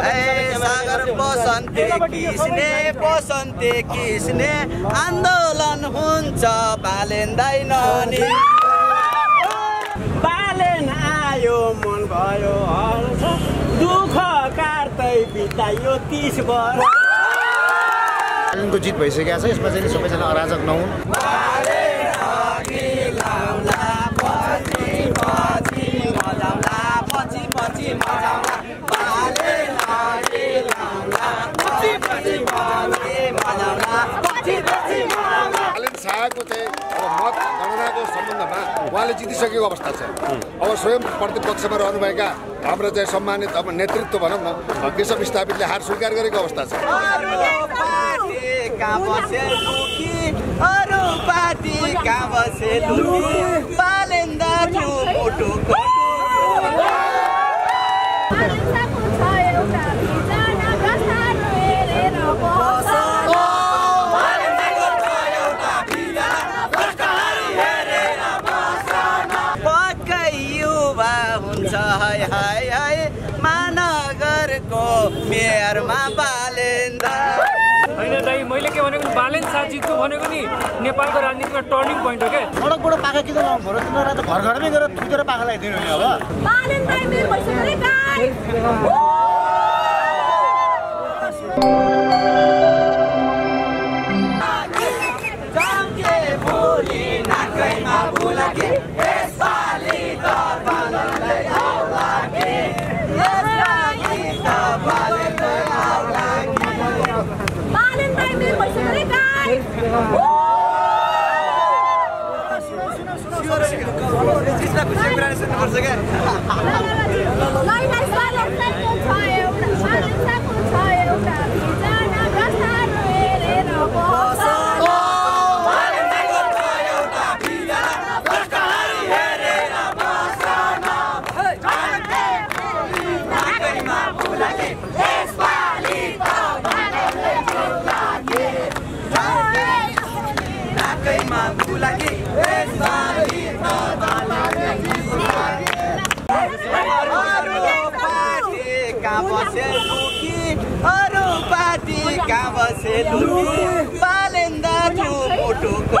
बसन्ते किस्ने आन्दोलन हुन्छ बालेन्दैन नि बालेन आयो मन भयो हर्ष दुख काट्दै बितायो 30 वर्ष बालेनको जित भइसकेको छ यसमा चाहिँ सबैजना अराजक नहुन् बालेन अघि लाउला पछि पछि मजाउला पछि पछि मजाउला बालेन अघि लाउला पछि पछि मजाउला पछि पछि मजाउला बालेन शाहको चाहिँ मत गणनाको सम्बन्धमा उहाँले जितिसकेको अवस्था छ अब स्वयं प्रतिपक्षमा रहनुभएका हाम्रो चाहिँ सम्मानित अब नेतृत्व भनौं न केशव विस्थापितले हार स्वीकार गरेको अवस्था छ अरु पार्टी का बसे लुकी बालेन्दा छु फोटो हाय हाय हाय मानगर को मेयरमा बालेन्दा हैन दाइ मैले के भनेको बालेन शाह जित्नु भनेको नि नेपालको राजनीतिमा टर्निङ पॉइन्ट हो के सडकबाट पाखा किन लाउनु भरो तिनीहरु त घर घरमै गएर थुकेर पाखा लाइदिनु नि अब बालेन दाइ मेरो भइसक्यो रे गाइस जामके बोली नाकैमा बुला के यसपाली दरबारलाई बालेन्दा छु फोटो को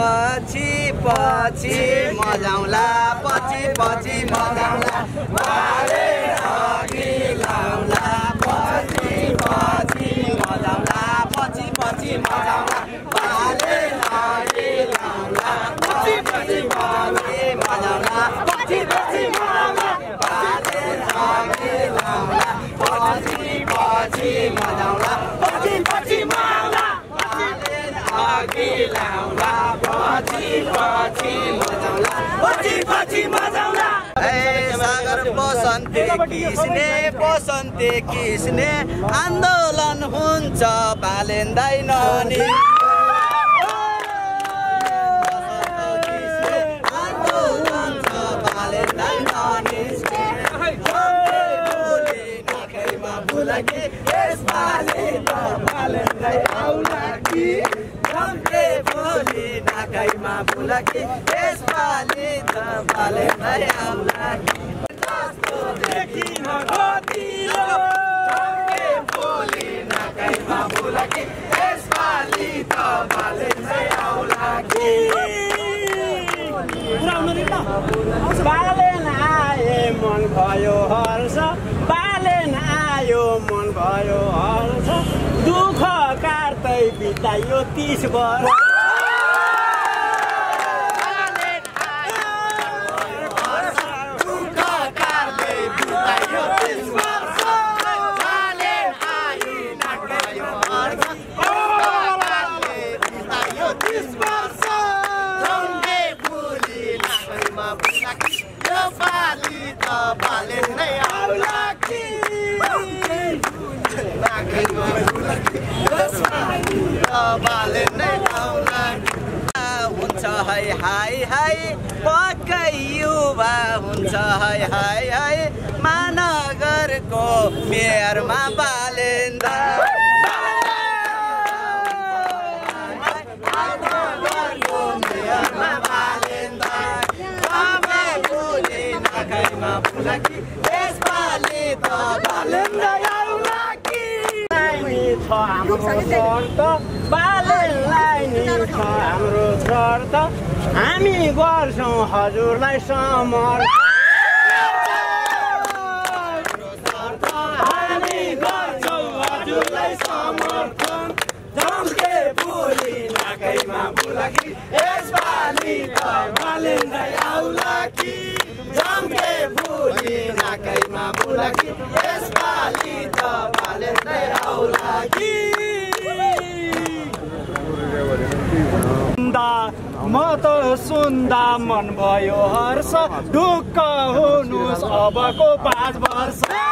पछि पछि मजाउला पछि पछि मजाउला बालेन अघि लाउला पछि पछि मजाउला पछि पछि मजाउला बालेन अघि लाउला पछि पछि मजाउला पछि पछि मजाउला बालेन अघि लाउला पछि पछि मजाउला पछि पछि मजाउला बालेन अघि लाउला पछि मजाउला पछि पछि मजाउला ए सागर बसन्ते किस्ने आन्दोलन हुन्छ बालेन्दैन नि kai ma bulaki es palita vale naya bulaki dosto dekhi na goti ke boli na kai ma bulaki es palita vale naya bulaki pura unne ta balen aaye mon bhayo harsa balen aayo mon bhayo harsa dukha kartai bitayo 30 bar Balen hai hai hai hai hai hai managar ko meer ma balenda managar ko meer ma balenda ame boli na kai ma bulaki es balenda balenda Amro sarta, balen lai ni cha amro sarta, ami garchau hazur lai samar. Amro sarta, ami garchau hazur lai samarkan. Damke boli na kai ma bulaki, es balita balen lai aulaki. Damke boli na kai ma bulaki, es balita balen lai aulaki. Mata sunda man bhayo harsa dukha hunus abako 5 barsa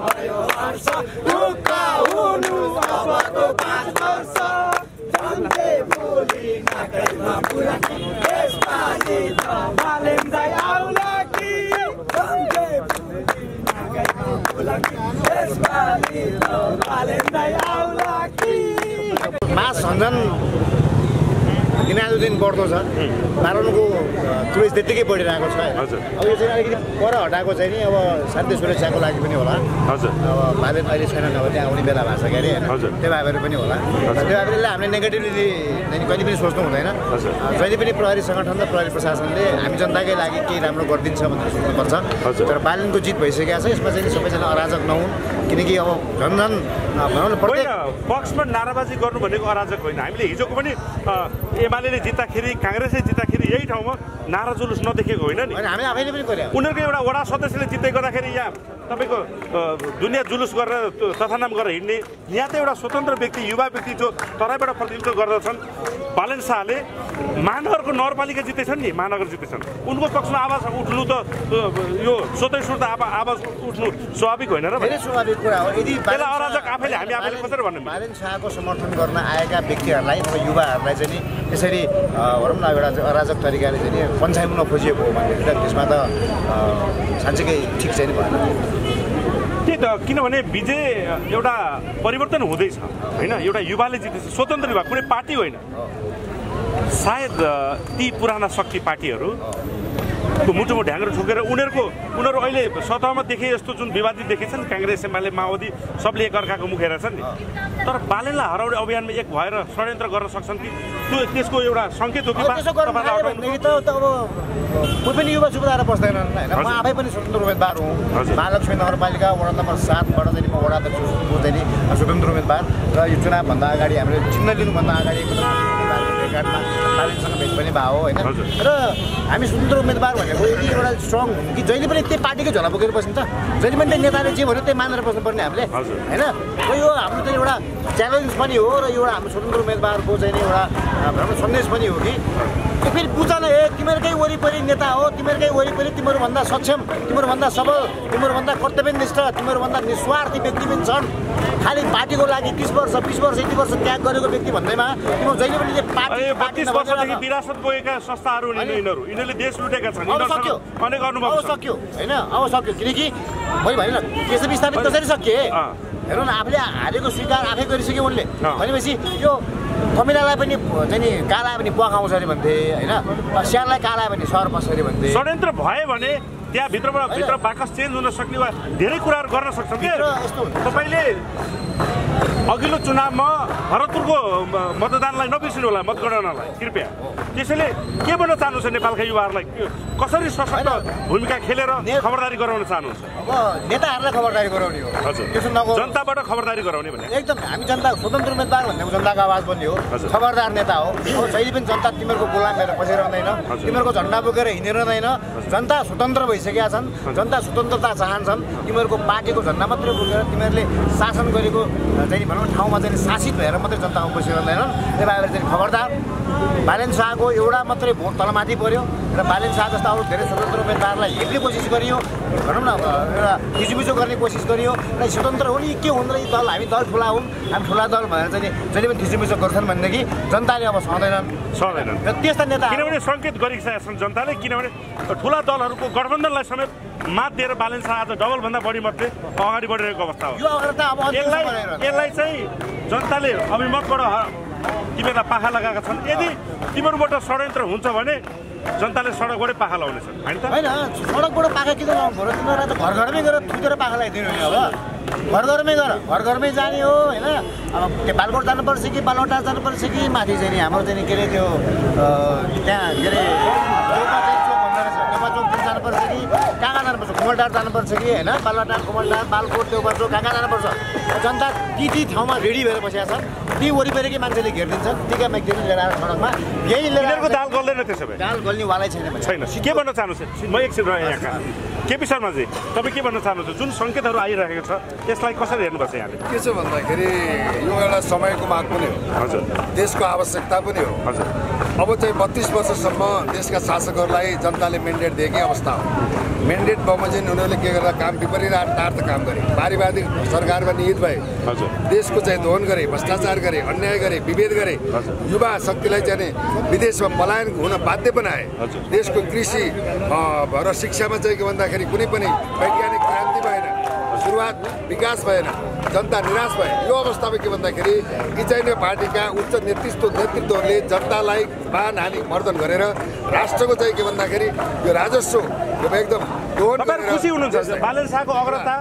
bhayo harsa dukha hunus abako 5 barsa jamde boli na kai ma bulaki es pani ta balen dai aulaki jamde boli na kai ma bulaki es pani ta balen dai aulaki mas hanjan Ini ada tujuan borto sah, baru nunggu tulis detiknya beri raga saya. Awalnya saya lagi korang raga saya ni, awal santai surat saya lagi punya bola. Awal balik lagi saya nak awalnya awalnya bela bahasa kiri. Tiap hari punya bola. Tiap hari lah, kami negatif ni, kami punya sosok muda, na. Kami punya pelari sangat rendah pelari persamaan ni. Kami janda ke lagi ke ramu gordin sama dengan persa. Tapi balik tu jid bersih kerja, sebab ini semua jalan orang agak naun. Kini kita awal jangan, mana pergi. Boxman narabasi gordon beri orang agak kau ini. Kami lagi jauh kau ni. माले जिताखेरी कांग्रेसले जिताखेरी यही ठाउँमा नारा जुलुस नदेखेको होइन नि हैन हामी आफैले पनि गरे उनीहरुको एउटा वडा सदस्यले जिते गर्दाखेरि यहाँ तपाईको दुनिया जुलुस गरेर तथानाम गरेर हिड्ने यहाँ त एउटा स्वतन्त्र व्यक्ति युवा व्यक्ति जो तराईबाट प्रतिनिधित्व गर्दछन् बालन शाहले महानगरको नगरपालिका जितेछन् नि महानगर जितेछन् उनको पक्षमा आवाज उठ्नु त यो स्वतैस्फूर्त आवाज उठ्नु स्वाभाविक होइन र धेरै स्वाभाविक कुरा हो यदि बेला अराजक आफैले हामी आफैले कसरी भन्नु बालन शाहको समर्थन गर्न आएका व्यक्तिहरुलाई र युवाहरुलाई चाहिँ यसरी वरम ना बेड़ा राजक तरीका ले जानी पंचायत में खोजिए वो माने इधर इसमें तो सांचे के ठीक जाने वाला तो किन्होंने बीजे योटा परिवर्तन हो देश है ना योटा युवाले जितने स्वतंत्र युवा पुरे पार्टी हो ना शायद ती पुराना शक्ति पार्टी है रो तो मुझे वो ढंगर छोकरे उन्हें को ऐले सौतामत देखे इस तो जून विवादी देखे सन कांग्रेस से माले माओवादी सब लिए कर काको मुखेरा सन तो और बाले ला हरावड़े अभियान में एक भाईरा स्वतंत्र गौरव सक्षम की तो इतने इसको ये वाला संकेत होगी बात नहीं तो वो पूर्व में युवा सुपर आरा पस्त है ना माँ अभी पनी सुपर रूमेट बार हूँ मालक्ष्मी नगरपालिका वार्ड नंबर 7 बड़ा देनी में वार्ड तक सुपर देनी सुपर रूमेट बार तो युचना बंदा आगाड़ी हमरे चिन्ना लिनु बंदा आगाड़ी करना तारीफ संग बेच बने बाओ है ना तो हमें सुपर रूमेट बार वाले वो ये वाला स्ट्रॉंग कि जॉइली पर इतने पार्टी के जोला बुकेर पसंद था जॉइली में इतने तारे जी बोले इतने मानर पसंद पड़ने हमले है ना तो यो हमने तो ये वाला चैलेंज बनी हो और ये वाला हम सुपर रूमेट बार को जाने वाला हम संदेश बनी होगी तो फिर पूछा ना एक तिमर कई वरी परी नेता हो तिमर कई वरी परी तिमर बंदा सक्षम तिमर बंदा सबल तिमर बंदा कर्तव्यनिष्ठ तिमर बंदा निस्वार्थी व्यक्ति में जन खाली पार्टी को लागी 30 वर्ष 20 वर्ष 80 वर्ष त्याग गरेको व्यक्ति भन्दैमा तिम्रो जहिले पनि पार्टी 32 वर्षदेखि विरासत गएका संस्थाहरु निनहरु इनेले देश लुटेका छन् निनहरु अनेक अनुभव हो सक्यो हैन अब सक्यो किनकि मैले भने न केस विस्थापित कसरी सके हेर्नु न आफूले हारेको स्वीकार आफै गरिसके उनले भनेपछि यो Pemilai pun ibu, jadi kalah pun ibu kamu sendiri bende, na. Siapa kalah pun sahur pas sendiri bende. Soalnya itu bahaya bende. Dia bintro bakas change punya sakti wah, diri kurang karena sakti. Tapi le, agilo cunah mau, harus turgo matatan lagi, no bisnis lah, mat koran lah, kirpya. Jadi le, kemana sahur sendiri Nepal kayu war lagi, kosaris sakta, bumi kah kelera, khabardari koran sahur. Neta harus khabardari koran itu. Janta pada khabardari koran ini benda. Ekdom, kami janta, sudam turun metar benda, janta kawas benda. Khabardar neta, saya pun janta timur ko pulang merah, pasiran naina, timur ko janda bukere, iniran naina, janta sudam terbaik. Sekian san, janda sutuntutan sahan san, timur ko pakai ko janda matri bulgaran timur le sasan kali ko jadi mana tahu macam ni sasit beram matri janda umur siapa lenon, lepas itu khabar dah, Balen Shah ko iura matri bon talamati boleh, Balen Shah jasta orang dari sutuntutan bentar lah, ikli kosis kariyo, karam na, hizbizu karni kosis kariyo, na sutuntutan honi ke hundra itu lah, ini dal pulau am pulau dal mana jadi pun hizbizu korban mandegi, janda le apa soh lenon, tiada janda, kini mana songket garis saya san janda le kini mana pulau dal haru ko korban like समय मात देर balance आज double बंदा body मत ले आगरी body rake अवस्था हो ये लाइक सही जनता ले अभी मत करो तिमीलाई पाखा लगाएका छन् यदि तिमीहरुबाट षड्यन्त्र हुन्छ भने जनताले सडकबाट पाखा लाउने छन् हैन त हैन सडकबाट पाखा किन लाउनु भर्यो तिमीहरुलाई त घरघरमै गरेर थुकेर पाखा लाइदिनु नि अब घर घरमै जाने हो हैन अब नेपालबाट जानुपर्छ कि बालबाट जानुपर्छ कि माथि चाहिँ नि हाम्रो चाहिँ केले त्यो त्यहाँ गरे Kumaldar tanam bersegi, na Balatan Kumaldar, Balkot itu berso, kagak tanam berso. Janda titi thama ready berpasya sah, ti wari beragi manceli gerdin sah, tiga magdini lelar orang mah. Yai lelar itu dal golden itu sebab. Dal golni walai cina. Cina. Siapa mana cina sih? Mau eksil raya kan? Kepisah mana sih? Tapi kepisah mana cina sih? Jun songket haru air raya sah. Yes like kosar yang berpasya ni. Kisah mana? Kiri, yoga samai ku mak punya. Hasil. Desa ku awasakta punya. Hasil. Abu cai 32 tahun semua desa ku sasakur lai janda le mandate degi awastau. Mandate बामजन उन्होंने क्या करा काम विपरीत आर्थिक काम करे पारिवारिक सरकार बनी हित भाई देश को चाहिए दोहन करे भ्रष्टाचार करे अन्याय करे विभेद करे युवा शक्ति लाए जाने विदेश में पलायन होना बाध्य बनाए देश को कृषि और शिक्षा में चाहिए कि बंदा करी कुनी पनी वैज्ञानिक क्रांति भाई ना शुरुआत विकास भाई ना जनता निराश भाई युवा अवस्था में कि बंदा करी इचाइने पार्टी का उच्च नेतृत्व ले जनता लाइक बान हानि मर्दन करे ना राष्ट्र को चाहिए कि बंदा करी जो राजस्व जो एकदम तपाईं खुसी हुनुहुन्छ बालन शाहको अग्रता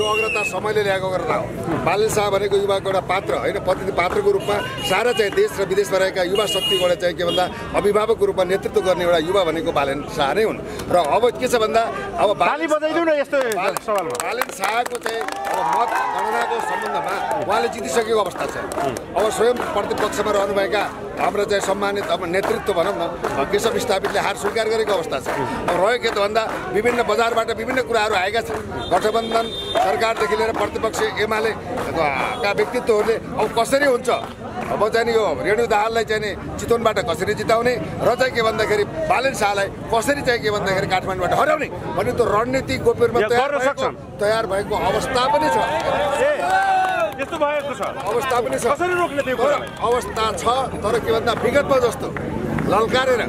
यो अग्रता समयले ल्याएको अग्रता हो बालन शाह भनेको युवाको एउटा पात्र हैन पति पात्रको रूपमा सारा चाहिँ देश र विदेशमा रहेका युवा शक्तिबाट चाहिँ के भन्दा अभिभावकको रूपमा नेतृत्व गर्ने एउटा युवा भनेको बालन शाह नै हुन् र अब के छ भन्दा अब बाली बजाइदिनु न यस्तो सवालमा बालन शाहको चाहिँ अब मत गणनाको सम्बन्धमा उहाँले जितिसकेको अवस्था छ अब स्वयं प्रतिपक्षमा रहनु भएका हाम्रो चाहिँ सम्मानित अब नेतृत्व भनौं न केशव विस्थापितले हार स्वीकार गरेको अवस्था छ अब रह्यो के त भन्दा विभिन्न बजारबाट विभिन्न कुराहरू आएका छन् गठबन्धन सरकारदेखि लिएर प्रतिपक्ष एमाले का व्यक्तित्वहरूले अब कसरी हुन्छ अब चाहिँ यो रेणु दाहाललाई चाहिँ चितवनबाट कसरी जिताउने र चाहिँ के भन्दाखेरि बालन शाहलाई कसरी चाहिँ के भन्दाखेरि काठमाडौँबाट हराउने भन्ने त्यो रणनीति गोप्यरमा तयार भएको अवस्था पनि छ यस्तो भएको छ अवस्था पनि छ कसरी रोक्ने त्यो अवस्था छ तर के भन्दा विगतमा जस्तो ललकारेर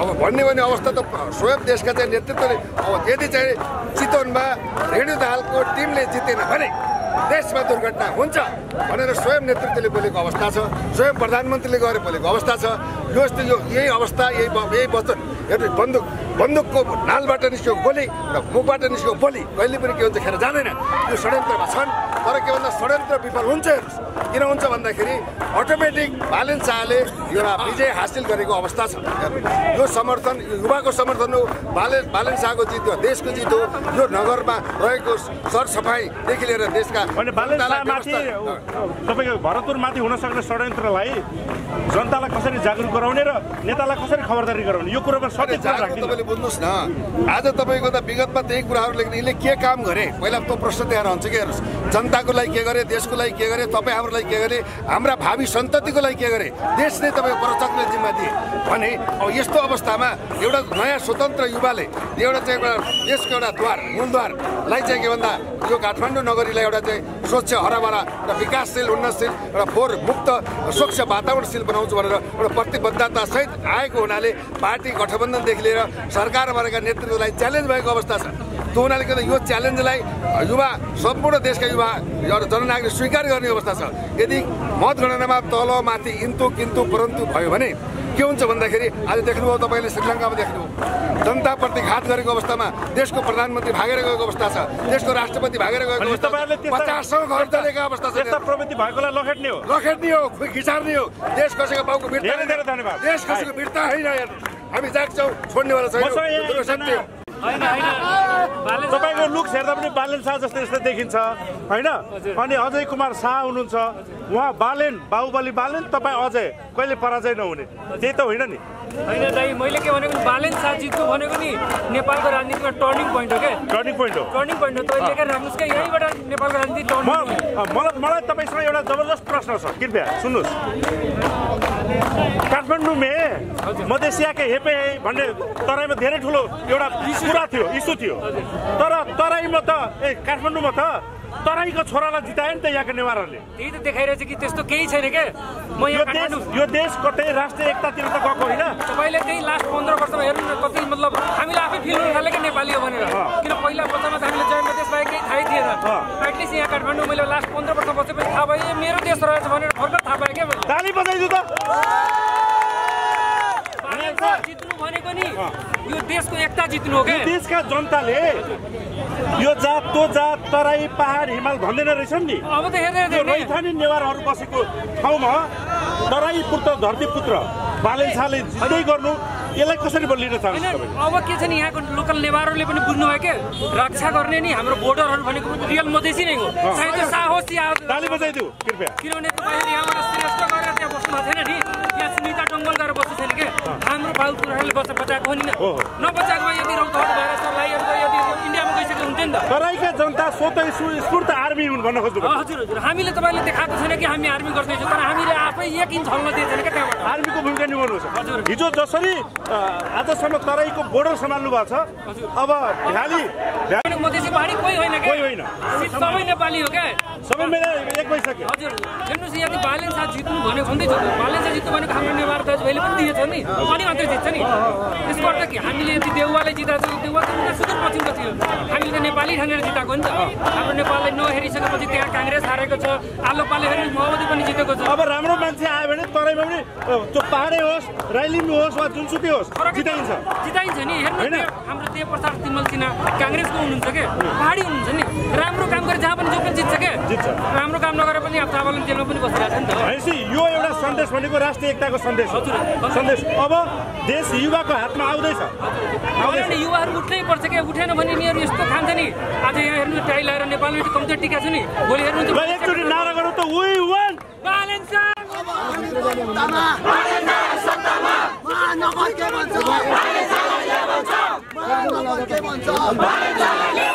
अब भन्ने अवस्था त स्वयं देशका चाहिँ नेतृत्वले अब यदि चाहिँ चितवनमा रेणु दाहालको टिमले जितेन भने देशमा दुर्घटना हुन्छ भनेर स्वयं नेतृत्वले बोलेको अवस्था छ स्वयं प्रधानमन्त्रीले गरे बोलेको अवस्था छ यो यही अवस्था यही वचन बन्दुकको नालबाट निस्क्यो गोली र मुखबाट निस्क्यो बोली कहिले पनि के हुन्छ खेर जानेन यो षड्यन्त्रमा छन् तर के भन्दा षड्यन्त्र विफल हुन्छ किन हुन्छ भन्दाखेरि अटोमेटिक बालन शाहले एउटा विजय हासिल गरेको अवस्था छ यो समर्थन युवाको समर्थन हो बालन शाहको जित हो देशको जित हो यो नगरमा रहेको सरसफाई देखि लिएर देशका जनतामाथि तपाईको भरतपुरमाथि हुन सक्ने षड्यन्त्रलाई जनतालाई कसरी जागरुक गराउने र नेतालाई कसरी खबरदारी गराउने यो कुरामा सचेत राख्नु तपाईले बुझ्नुस् न आज तपाईको त विगतमा त्यही कुराहरु लेख्ने इले के काम गरे पहिला त प्रश्न तयार हुन्छ के हेर्नुस् जनताको लागि के गरे देशको लागि के गरे तपाई हाम्रो लागि के गरे हाम्रा भावी सन्ततिको लागि के गरे देशले तपाईको प्रशासनले जिम्मा दिए भने अब यस्तो अवस्थामा एउटा नयाँ स्वतन्त्र युवाले एउटा चाहिँ एउटा देशको एउटा द्वार मूलद्वारलाई चाहिँ के भन्दा यो काठमाडौँ नगरीलाई एउटा चाहिँ स्वच्छ हराभरा र विकासशील उन्नतशील र फोहोर मुक्त स्वच्छ वातावरणशील बनाउँछु भनेर एउटा प्रतिबद्धता सहित आएको हुनाले पार्टी गठबन्धन देखि लिएर सरकारमा रहेका नेतृत्वलाई च्यालेन्ज भएको अवस्था छ त्यो हुनाले गर्दा यो च्यालेन्जलाई युवा सम्पूर्ण देशका युवा जननागरिक स्वीकार गर्ने अवस्था छ यदि मत गणनामा तल माथि इन्तु किन्तु परन्तु भयो भने के हुन्छ भन्दाखेरि आज देख्नुभयो तपाईले श्रीलङ्कामा देख्नुभयो जनता प्रति घात गरेको अवस्थामा देशको प्रधानमन्त्री भागेर गएको अवस्था छ देशको राष्ट्रपति भागेर गएको अवस्था छ 50 औं घर जलेको अवस्था छ त्यस्ता प्रवृत्ति भएकोलाई लखेट्ने हो खिचार्ने हो देश कसैको बाउको भिडता धेरै धन्यवाद देश कसैको भिडता हैन हामी जाग्छौ छोड्ने वाला छैनौं सत्य तपाईको लुक हेर्दा पनि बालेन शाह जस्तै जस्तै देखिन्छ हैन अनि अजय कुमार शाह हुनुहुन्छ उहाँ बालेन बाहुबली बालेन तपाई अजय कहिले पराजय नहुने त्यही त होइन नि हैन दाइ मैले के भनेको बालेन शाह जित्नु भनेको नि नेपालको राजनीतिमा टर्निङ पोइन्ट हो के टर्निङ पोइन्ट हो तपाईले के राख्नुस् के यहीबाट नेपालको राजनीति टर्निङ मलाई तपाईसँग एउटा जबरजस्त प्रश्न छ कृपया सुन्नुस् काठमाडौँ मे मधेसिया के हेपे भन्ने तराईमा धेरै ठुलो एउटा कुरा थियो इशु थियो तर तराईमा त काठमाडौँमा त तराईको छोरालाई जिताए नि त यहाँको नेवारले त्यही त देखाइरहेछ कि त्यस्तो केही छैन के म यहाँ काठमाडौँ यो देश कतै राष्ट्रिय एकतातिर त गएको हैन तपाईले त्यही लास्ट 15 वर्षमा हेर्नु न कति मतलब हामीले आफै फिल गर्न थालेको नेपाली हो भनेर किन पहिला पछामा हामीले जयन देशलाई केही थाहै थिएन एटलिस्ट यहाँ काठमाडौँ मैले लास्ट 15 वर्ष बसेपछि थाहा भयो मेरो देश रहेछ भनेर भर्खर थाहा पाए के ताली बजाइदिउ त जित्नु भनेको नि यो देशको एकता जित्नु हो के देशका जनताले यो जात तो जात तराई पहाड हिमाल भन्दैन रहेछ नि अब त हेर्दै यो रैथानी नेवारहरु बसेको ठाउँमा तराई पुत्र धरती पुत्र बालेन शाहले जित्दै गर्नु यसलाई कसरी बलिन चाहन्छ तपाईले अब के छ नि यहाँको लोकल नेवारहरुले पनि बुझ्नु भयो के रक्षा गर्ने नि हाम्रो बोर्डरहरु भनेको रियल मधेसी नै हो सायद शाह होस् या ताली बजाइदिउ कृपया किनभने तपाईले यहाँबाट श्रेष्ठ गरेर त्यहाँ बस्नु भएन नि यहाँ सुनिता डंगल गरेर बस्नु छैन के हाम्रो बालपुरहरुले बस्न बचाएको हो नि नबचाएको भए यदि रौतहट भएर चलाइ अनि यदि इन्डियामा गइसके हुन्थ्यो नि त तराईका जनता स्वतः स्फूर्त आर्मी हुन् भन्न खोज्नु भयो हजुर हजुर हामीले तपाईले देखाएको छैन कि हामी आर्मी गर्दै छौं तर हामीले आफै एक इन्च हल्न दिए छैन के त्यहाँबाट आर्मीको भूमिका निभाउनु छ हजुर हिजो जसरी आजसम्म तराईको बोर्डर सम्हाल्नु भएको छ अब भ्याली भ्याली मधेसी पहाडी कोही होइन के कोही होइन सबै नेपाली हो के सबै मेरो एक भइसक्यो हजुर हेर्नुस् यदि बालेन शाह जित्नु भनेको भन्दै छ बालेन शाह जित्नु भनेको हाम्रो नेवार दाजुभाइले पनि दिएछ नि अनि अन्तै जित्छ नि त्यसको अर्थ के हामीले यदि देउवाले जिताएको देउवा त सुदूरपश्चिमको थियो हामीले त नेपाली ठानेर जिताएको नि त हाम्रो नेपाललाई नहेरिसकेपछि त्यहाँ कांग्रेस हारेको छ आलोपाले फेरि माओवादी पनि जितेको छ अब राम्रो मान्छे आयो भने तराईमा पनि त्यो पहाडै होस् राइलिम होस् वा जुनसुकै होस् जिताइन्छ जिताइन्छ नि हेर्नु न हाम्रो देव प्रसाद तिमल सिन्हा कांग्रेसको हुनुहुन्छ के पहाडी हुनुहुन्छ नि राम्रो काम गरे जहाँ पनि जो पनि जित्छ के जित्छ राम्रो काम नगरे पनि अब चावल जेलमा पनि बसिरहेछ नि त हैसी यो एउटा सन्देश भनेको राष्ट्रिय एकताको सन्देश हो सन्देश अब देश युवाको हातमा आउँदैछ आउने युवाहरू उठ्नै पर्छ के उठेन भने यिनीहरू यस्तो खान्छ नि आज यहाँ हेर्नु टाइ लाएर नेपालमा कम्ती टिका छ नि भोलि हेर्नु त एकचोटी नारा गरौ त वी वन बालेन शाह बालेन शाह सत्तामा महानगर के भन्छ बालेन शाहले भन्छ महानगर के भन्छ बालेन शाहले